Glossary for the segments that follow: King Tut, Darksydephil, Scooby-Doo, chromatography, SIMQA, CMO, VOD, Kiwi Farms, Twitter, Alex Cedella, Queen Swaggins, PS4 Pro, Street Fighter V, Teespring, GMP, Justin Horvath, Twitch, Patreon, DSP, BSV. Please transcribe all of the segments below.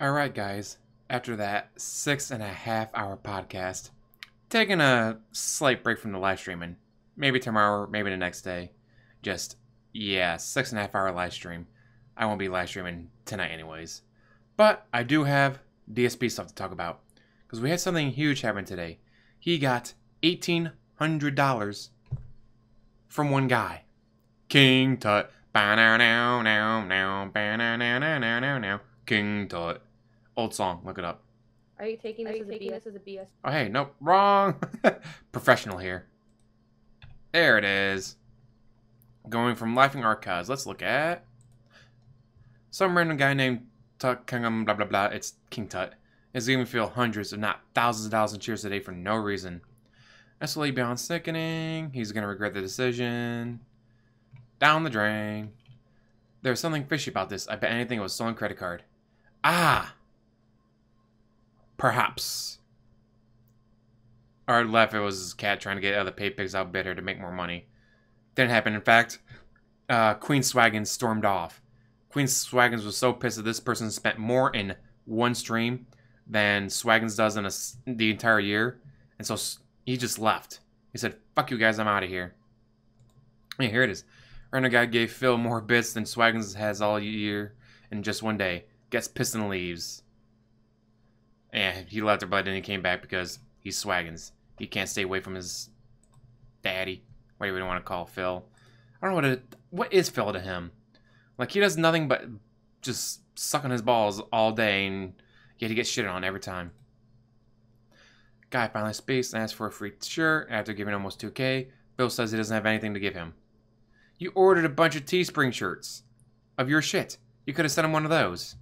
All right, guys. After that 6.5 hour podcast, taking a slight break from the live streaming. Maybe tomorrow, maybe the next day. Just, yeah, 6.5 hour live stream. I won't be live streaming tonight anyways. But I do have DSP stuff to talk about, because we had something huge happen today. He got $1,800 from one guy. King Tut. King Tut. Old song, look it up. Are you taking this as a BS? Oh, hey, nope, wrong. Professional here. There it is. Going from Laughing Archives, let's look at some random guy named Tut, blah, blah, blah. It's King Tut. It's gonna feel hundreds, if not thousands of dollars in cheers today for no reason. That's really beyond sickening. He's gonna regret the decision. Down the drain. There's something fishy about this. I bet anything it was stolen credit card. Ah! Perhaps. Or left, it was his cat trying to get other pay pigs out better to make more money. Didn't happen. In fact, Queen Swaggins stormed off. Queen Swaggins was so pissed that this person spent more in one stream than Swaggins does in the entire year. And so he just left. He said, fuck you guys, I'm out of here. Yeah, here it is. Random guy gave Phil more bits than Swaggins has all year in just one day. Gets pissed and leaves. Yeah, he left her, but then he came back because he's Swaggins. He can't stay away from his daddy. Whatever you want to call Phil. I don't know what is Phil to him. Like, he does nothing but just suck on his balls all day, and yet he gets shitted on every time. Guy finally speaks and asks for a free shirt after giving almost $2K. Phil says he doesn't have anything to give him. You ordered a bunch of Teespring shirts of your shit. You could have sent him one of those.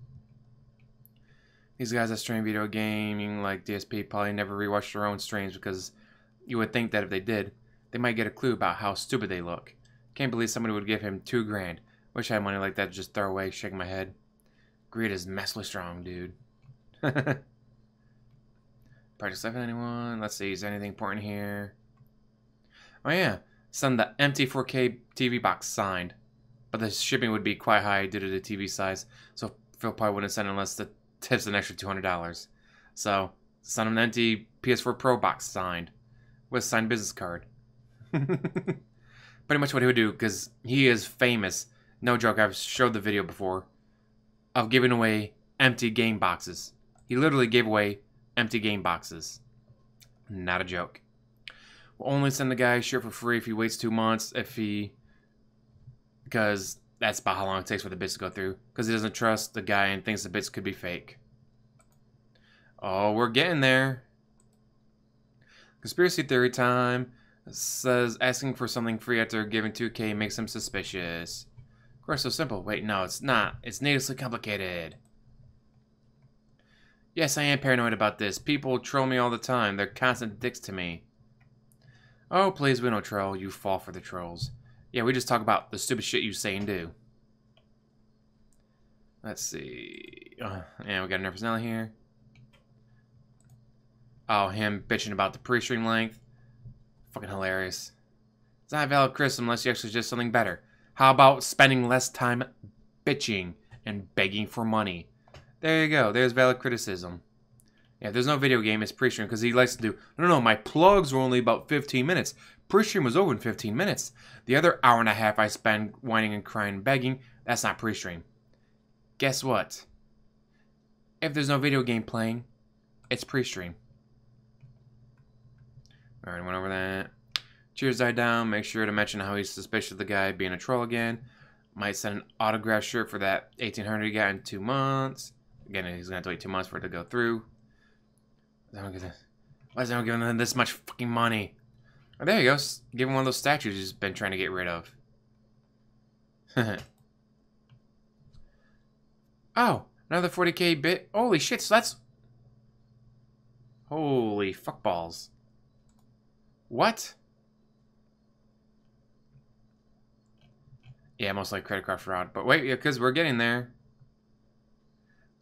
These guys that stream video gaming like DSP probably never rewatch their own streams, because you would think that if they did, they might get a clue about how stupid they look. Can't believe somebody would give him $2 grand. Wish I had money like that to just throw away, shaking my head. Greed is massively strong, dude. Practice stuff with anyone. Let's see, is there anything important here? Oh yeah. Send the empty 4K TV box signed. But the shipping would be quite high due to the TV size, so Phil probably wouldn't send unless the tip's an extra $200. So, send him an empty PS4 Pro box signed. With a signed business card. Pretty much what he would do, because he is famous. No joke, I've showed the video before. Of giving away empty game boxes. He literally gave away empty game boxes. Not a joke. We'll only send the guy a shirt for free if he waits 2 months, because that's about how long it takes for the bits to go through. Because he doesn't trust the guy and thinks the bits could be fake. Oh, we're getting there. Conspiracy theory time. It says asking for something free after giving $2K makes him suspicious. Of course, so simple. Wait, no, it's not. It's needlessly complicated. Yes, I am paranoid about this. People troll me all the time. They're constant dicks to me. Oh, please, we don't troll. You fall for the trolls. Yeah, we just talk about the stupid shit you say and do. Let's see. Yeah, we got another personality here. Oh, him bitching about the pre-stream length. Fucking hilarious. It's not a valid criticism unless you actually suggest something better. How about spending less time bitching and begging for money? There you go. There's valid criticism. Yeah, there's no video game. It's pre-stream, because he likes to do, no, my plugs were only about 15 minutes. Pre-stream was over in 15 minutes. The other hour and a half I spend whining and crying and begging, that's not pre-stream. Guess what? If there's no video game playing, it's pre-stream. All right, went over that. Cheers died down. Make sure to mention how he's suspicious of the guy being a troll again. Might send an autograph shirt for that 1800 he got in 2 months. Again, he's going to have to wait 2 months for it to go through. Why is no one giving them this much fucking money? Oh, there you go. Give him one of those statues he's been trying to get rid of. Oh, another 40K bit. Holy shit, so that's... Holy fuckballs. What? Yeah, most like credit card fraud. But wait, because we're getting there.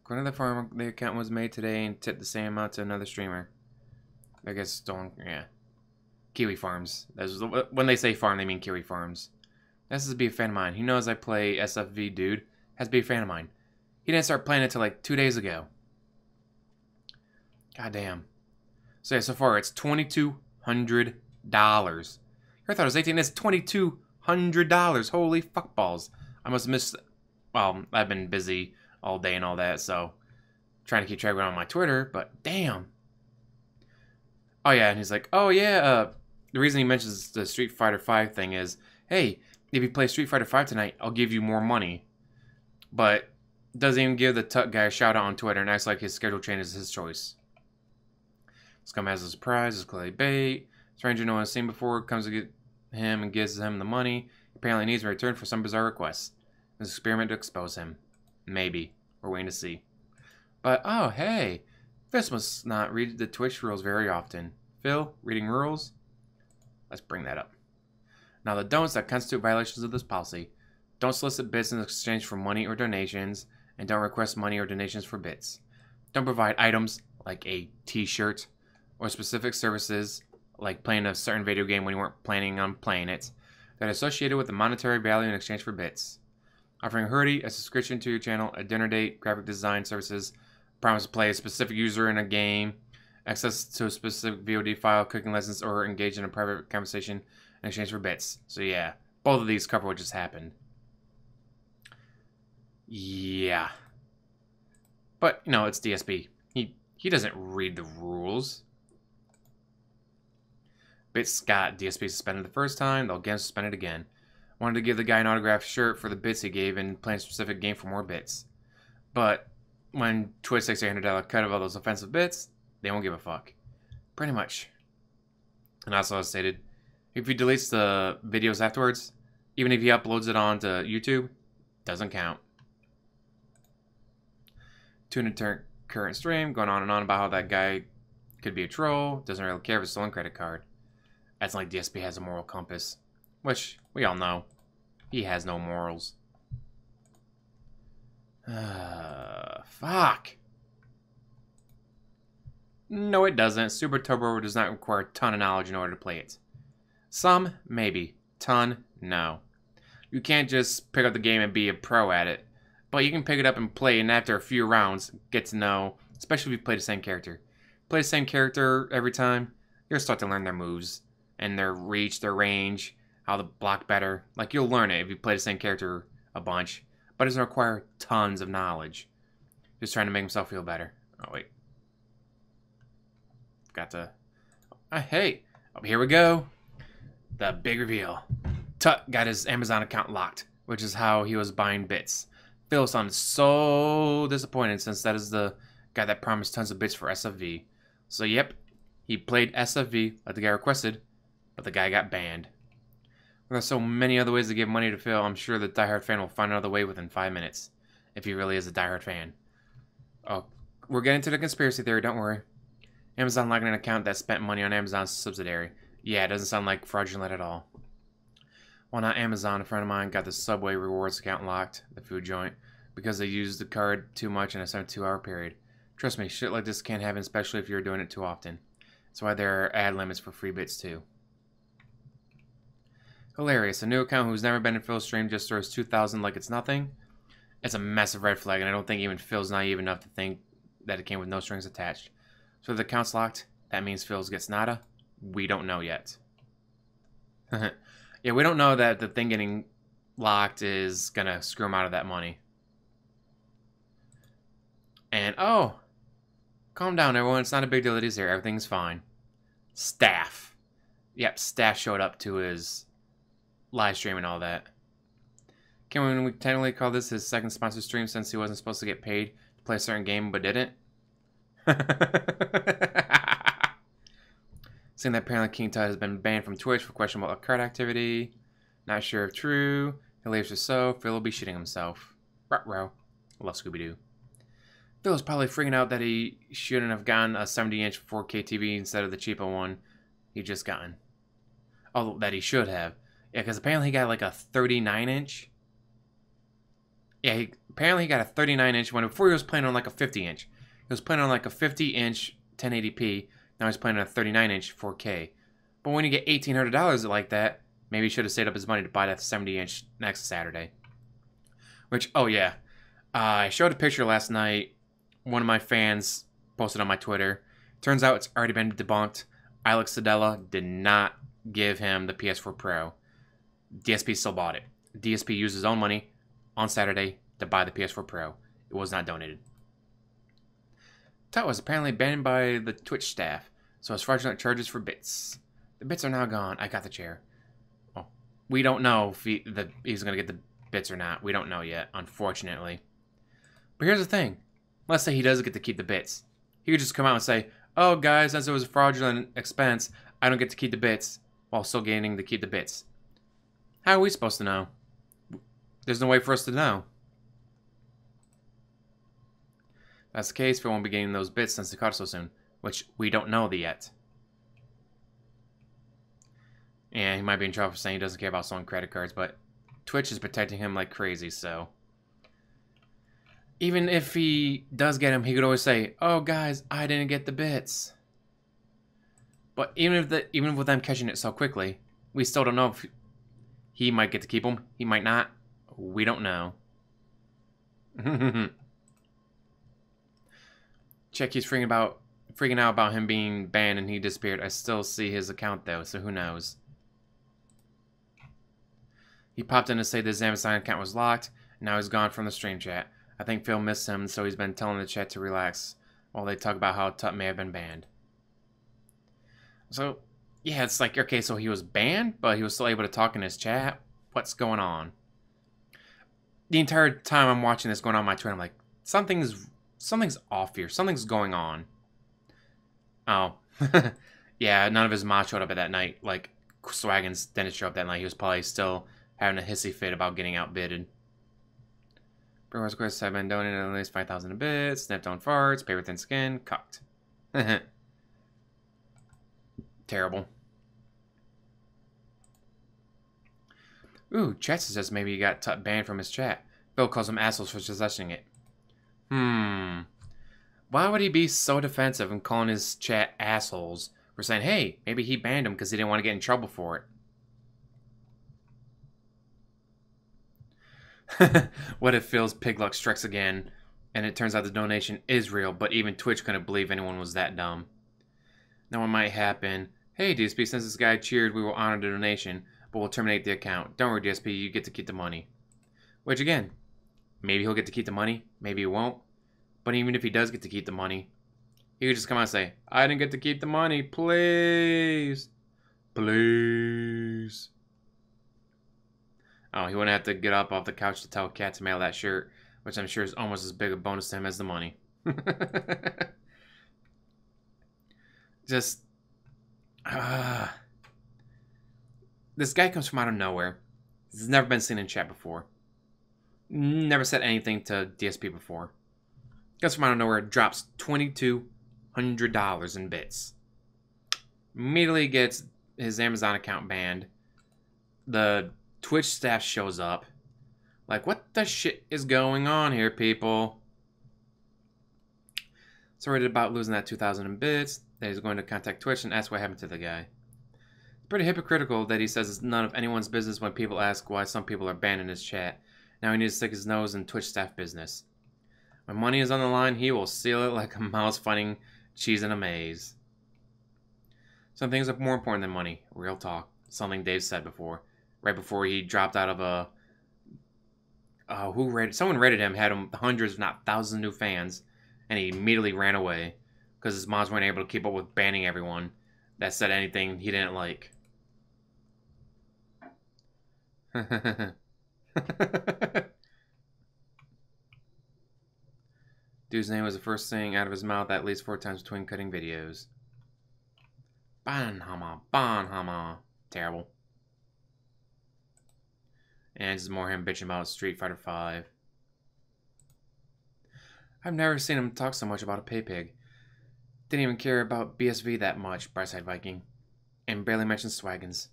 According to the farm, the account was made today and tipped the same amount to another streamer. I guess stolen, yeah. Kiwi Farms. That's when they say farm, they mean Kiwi Farms. This is be a fan of mine. He knows I play SFV, dude. Has to be a fan of mine. He didn't start playing it till like 2 days ago. Goddamn. So yeah, so far it's $2,200. I thought it was 18. That's $2,200. Holy fuckballs! I must have missed. Well, I've been busy all day and all that, so trying to keep track of it on my Twitter. But damn. Oh yeah, and he's like, oh yeah. The reason he mentions the Street Fighter V thing is, hey, if you play Street Fighter V tonight, I'll give you more money. But doesn't even give the Tut guy a shout out on Twitter and acts like his schedule change is his choice. Scum has a surprise, is clay bait. Stranger no one has seen before comes to get him and gives him the money. Apparently needs a return for some bizarre request. This experiment to expose him. Maybe. We're waiting to see. But, oh, hey. This must not read the Twitch rules very often. Phil, reading rules? Let's bring that up. Now, the don'ts that constitute violations of this policy. Don't solicit bits in exchange for money or donations, and don't request money or donations for bits. Don't provide items, like a t-shirt, or specific services, like playing a certain video game when you weren't planning on playing it, that are associated with the monetary value in exchange for bits. Offering Hurdy a subscription to your channel, a dinner date, graphic design services, promise to play a specific user in a game, access to a specific VOD file, cooking lessons, or engage in a private conversation in exchange for bits. So yeah, both of these cover what just happened. Yeah. But, you know, it's DSP. He doesn't read the rules. Bits got DSP suspended the first time. They'll get him suspended again. Wanted to give the guy an autographed shirt for the bits he gave and play a specific game for more bits. But when Twitch takes a $100 cut of all those offensive bits, they won't give a fuck. Pretty much. And also as stated, if he deletes the videos afterwards, even if he uploads it onto YouTube, doesn't count. Tune into current stream, going on and on about how that guy could be a troll, doesn't really care if it's stolen credit card. That's like DSP has a moral compass, which we all know. He has no morals. Fuck. No, it doesn't. Super Turbo does not require a ton of knowledge in order to play it. Some, maybe. Ton, no. You can't just pick up the game and be a pro at it. But you can pick it up and play, and after a few rounds, get to know, especially if you play the same character. Play the same character every time, you'll start to learn their moves, and their reach, their range, how to block better. Like, you'll learn it if you play the same character a bunch, but it doesn't require tons of knowledge. Just trying to make himself feel better. Oh, wait. Got to... Oh, hey! Oh, here we go! The big reveal. Tut got his Amazon account locked, which is how he was buying bits. Phil sounded so disappointed since that is the guy that promised tons of bits for SFV. So yep, he played SFV like the guy requested, but the guy got banned. There's so many other ways to give money to Phil, I'm sure the diehard fan will find another way within 5 minutes. If he really is a diehard fan. Oh, we're getting to the conspiracy theory, don't worry. Amazon locking an account that spent money on Amazon's subsidiary. Yeah, it doesn't sound like fraudulent at all. Well, not Amazon, a friend of mine got the Subway Rewards account locked, the food joint, because they used the card too much in a 72-hour period. Trust me, shit like this can't happen, especially if you're doing it too often. That's why there are ad limits for free bits, too. Hilarious. A new account who's never been in Phil's stream just throws 2,000 like it's nothing. It's a massive red flag, and I don't think even Phil's naive enough to think that it came with no strings attached. So if the account's locked, that means Phil's gets nada. We don't know yet. Yeah, we don't know that the thing getting locked is going to screw him out of that money. And, oh, calm down, everyone. It's not a big deal that he's here. Everything's fine. Staff. Yep, staff showed up to his live stream and all that. Can we technically call this his second sponsored stream since he wasn't supposed to get paid to play a certain game but didn't? Seeing that apparently King Tut has been banned from Twitch for questionable card activity. Not sure if true. He leaves us so. Phil will be shitting himself. Ruh-roh. Love Scooby-Doo. Phil is probably freaking out that he shouldn't have gotten a 70-inch 4K TV instead of the cheapo one he just gotten. Oh, that he should have. Yeah, because apparently he got like a 39-inch. Yeah, apparently he got a 39-inch one before he was playing on like a 50-inch. He was playing on like a 50-inch 1080p. Now he's playing on a 39-inch 4K. But when you get $1,800 like that, maybe he should have saved up his money to buy that 70-inch next Saturday. Which, oh yeah. I showed a picture last night. One of my fans posted on my Twitter. Turns out it's already been debunked. Alex Cedella did not give him the PS4 Pro. DSP still bought it. DSP used his own money on Saturday to buy the PS4 Pro. It was not donated. Tut was apparently banned by the Twitch staff, so it's fraudulent charges for bits. The bits are now gone. I got the chair. Well, we don't know if he's going to get the bits or not. We don't know yet, unfortunately. But here's the thing. Let's say he does get to keep the bits. He could just come out and say, oh, guys, since it was a fraudulent expense, I don't get to keep the bits, while still gaining to keep the bits. How are we supposed to know? There's no way for us to know. If that's the case, we won't be gaining those bits since they caught so soon, which we don't know yet. Yeah, he might be in trouble for saying he doesn't care about selling credit cards, but Twitch is protecting him like crazy, so... Even if he does get him, he could always say, oh, guys, I didn't get the bits. But even with them catching it so quickly, we still don't know if he might get to keep them. He might not. We don't know. Check, he's freaking out about him being banned and he disappeared. I still see his account, though, so who knows. He popped in to say the Amazon account was locked. Now he's gone from the stream chat. I think Phil missed him, so he's been telling the chat to relax while they talk about how Tut may have been banned. So, yeah, it's like, okay, so he was banned, but he was still able to talk in his chat? What's going on? The entire time I'm watching this going on my Twitter, I'm like, something's off here. Something's going on. Oh. Yeah, none of his mods showed up at that night. Like, Swaggins didn't show up that night. He was probably still having a hissy fit about getting outbidded. Brewer's quests have been donated at least 5,000 a bit. Snipped on farts. Paper thin skin. Cucked. Terrible. Ooh, Chester says maybe he got Tut banned from his chat. Bill calls him assholes for possessing it. Why would he be so defensive and calling his chat assholes for saying, hey, maybe he banned him because he didn't want to get in trouble for it? What if Phil's pig luck strikes again and it turns out the donation is real, but even Twitch couldn't believe anyone was that dumb? Now it might happen. Hey, DSP, since this guy cheered, we will honor the donation, but we'll terminate the account. Don't worry, DSP, you get to keep the money. Which, again, maybe he'll get to keep the money, maybe he won't. But even if he does get to keep the money, he could just come out and say, I didn't get to keep the money, please. Please. Oh, he wouldn't have to get up off the couch to tell Kat to mail that shirt, which I'm sure is almost as big a bonus to him as the money. Just... This guy comes from out of nowhere. He's never been seen in chat before. Never said anything to DSP before. Comes from out of nowhere, drops $2,200 in bits. Immediately gets his Amazon account banned. The Twitch staff shows up. Like, what the shit is going on here, people? So worried about losing that 2,000 in bits, that he's going to contact Twitch and ask what happened to the guy. It's pretty hypocritical that he says it's none of anyone's business when people ask why some people are banned in his chat. Now he needs to stick his nose in Twitch staff business. When money is on the line, he will seal it like a mouse finding cheese in a maze. Some things are more important than money. Real talk. Something Dave said before. Right before he dropped out of a... who rated? Someone rated him, had him hundreds, if not thousands, new fans, and he immediately ran away because his mods weren't able to keep up with banning everyone that said anything he didn't like. Dude's name was the first thing out of his mouth at least 4 times between cutting videos. Bonhama. Terrible. And just more him bitching about Street Fighter V. I've never seen him talk so much about a pay pig. Didn't even care about BSV that much, Brightside Viking. And barely mentioned Swaggins.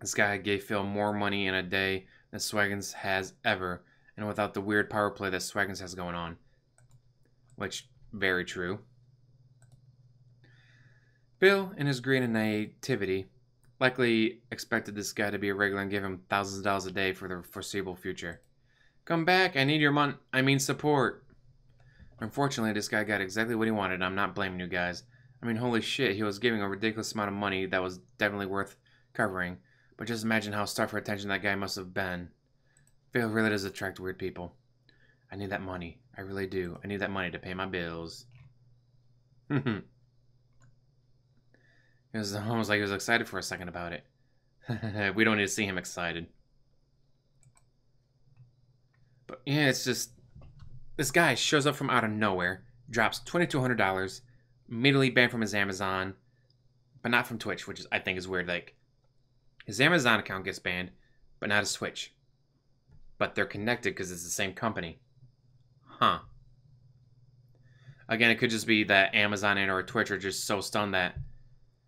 This guy gave Phil more money in a day than Swaggins has ever, and without the weird power play that Swaggins has going on. Which, very true. Phil, in his greed and naivety, likely expected this guy to be a regular and give him thousands of dollars a day for the foreseeable future. Come back, I need your money. I mean support. Unfortunately, this guy got exactly what he wanted. I'm not blaming you guys. I mean, holy shit, he was giving a ridiculous amount of money that was definitely worth covering. But just imagine how starved for attention that guy must have been. Phil really does attract weird people. I need that money. I really do. I need that money to pay my bills. It was almost like he was excited for a second about it. We don't need to see him excited. But yeah, it's just... This guy shows up from out of nowhere, drops $2,200, immediately banned from his Amazon, but not from Twitch, which is, I think is weird. Like, his Amazon account gets banned, but not his Twitch. But they're connected because it's the same company. Huh. Again, it could just be that Amazon and or Twitch are just so stunned that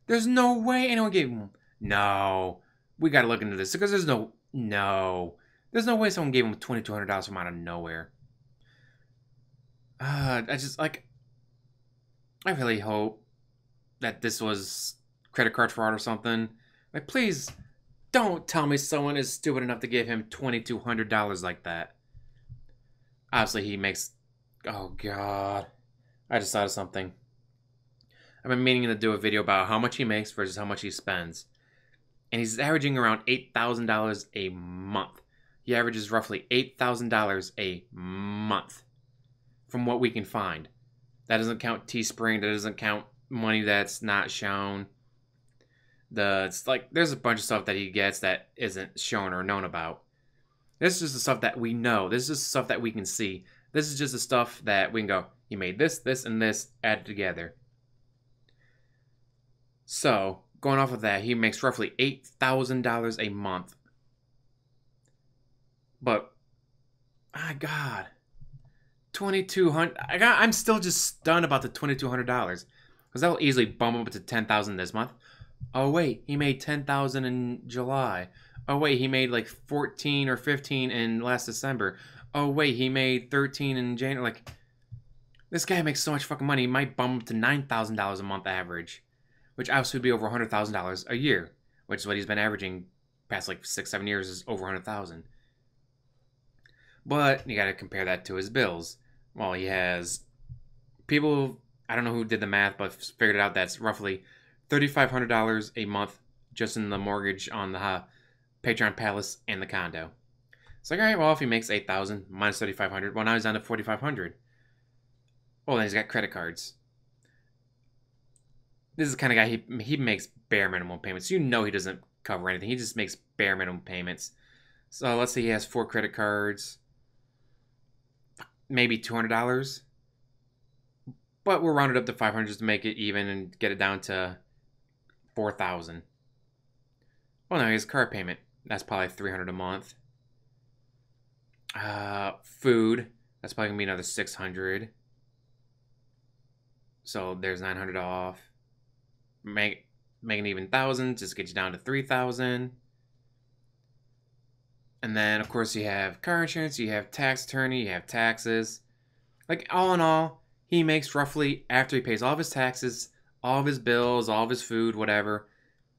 there's no way anyone gave him... No. We got to look into this because there's no... No. There's no way someone gave him $2,200 from out of nowhere. I just, like... I really hope that this was credit card fraud or something. Like, please don't tell me someone is stupid enough to give him $2,200 like that. Obviously, he makes... Oh, God. I just thought of something. I've been meaning to do a video about how much he makes versus how much he spends. And he's averaging around $8,000 a month. He averages roughly $8,000 a month. From what we can find. That doesn't count Teespring. That doesn't count money that's not shown. It's like there's a bunch of stuff that he gets that isn't shown or known about. This is just the stuff that we know. This is just the stuff that we can see. This is just the stuff that we can go, he made this, this, and this added together. So, going off of that, he makes roughly $8,000 a month. But, my God. $2,200. I'm still just stunned about the $2,200 because that'll easily bump up to $10,000 this month. Oh wait, he made $10,000 in July. Oh wait, he made like $14,000 or $15,000 in last December. Oh wait, he made $13,000 in January. Like, this guy makes so much fucking money, he might bump up to $9,000 a month average, which obviously would be over $100,000 a year, which is what he's been averaging past like 6-7 years is over $100,000. But you got to compare that to his bills. Well, he has people, I don't know who did the math, but figured it out that's roughly $3,500 a month just in the mortgage on the Patreon Palace and the condo. It's like, all right, well, if he makes $8,000 minus $3,500, well, now he's down to $4,500. Well, then he's got credit cards. This is the kind of guy, he makes bare minimum payments. You know he doesn't cover anything. He just makes bare minimum payments. So let's say he has 4 credit cards. Maybe $200, but we'll round it up to 500 just to make it even and get it down to 4,000. Well, now his car payment, that's probably $300 a month. Food, that's probably gonna be another $600. So there's $900 off. Make it even 1,000, just get you down to 3,000. And then, of course, you have car insurance, you have tax attorney, you have taxes. Like, all in all, he makes roughly, after he pays all of his taxes, all of his bills, all of his food, whatever,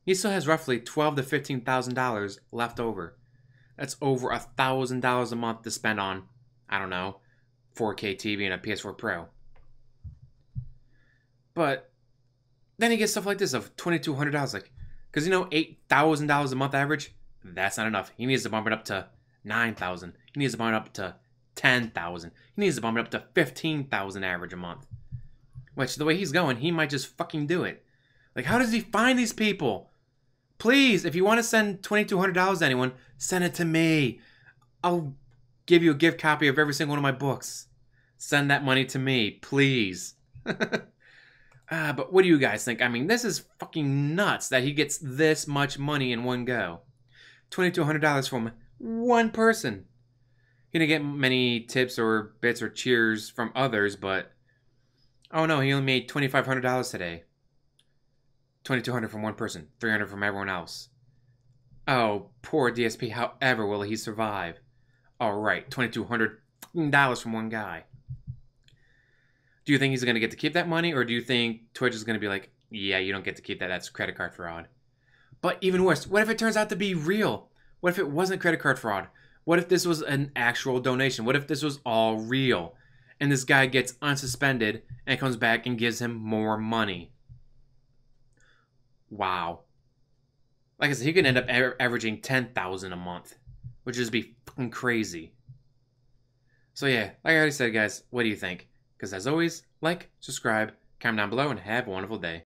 he still has roughly $12,000 to $15,000 left over. That's over $1,000 a month to spend on, I don't know, 4K TV and a PS4 Pro. But then he gets stuff like this of $2,200, like, because, you know, $8,000 a month average? That's not enough. He needs to bump it up to $9,000. He needs to bump it up to $10,000. He needs to bump it up to $15,000 average a month. Which, the way he's going, he might just fucking do it. Like, how does he find these people? Please, if you want to send $2,200 to anyone, send it to me. I'll give you a gift copy of every single one of my books. Send that money to me, please. But what do you guys think? I mean, this is fucking nuts that he gets this much money in one go. $2,200 from one person. He didn't get many tips or bits or cheers from others, but oh no, he only made $2,500 today. $2,200 from one person, $300 from everyone else. Oh, poor DSP, however will he survive? Alright, $2,200 from one guy. Do you think he's going to get to keep that money, or do you think Twitch is going to be like, yeah, you don't get to keep that, that's credit card fraud? But even worse, what if it turns out to be real? What if it wasn't credit card fraud? What if this was an actual donation? What if this was all real? And this guy gets unsuspended and comes back and gives him more money. Wow. Like I said, he could end up averaging 10,000 a month, which would just be fucking crazy. So yeah, like I already said, guys, what do you think? Because as always, like, subscribe, comment down below, and have a wonderful day.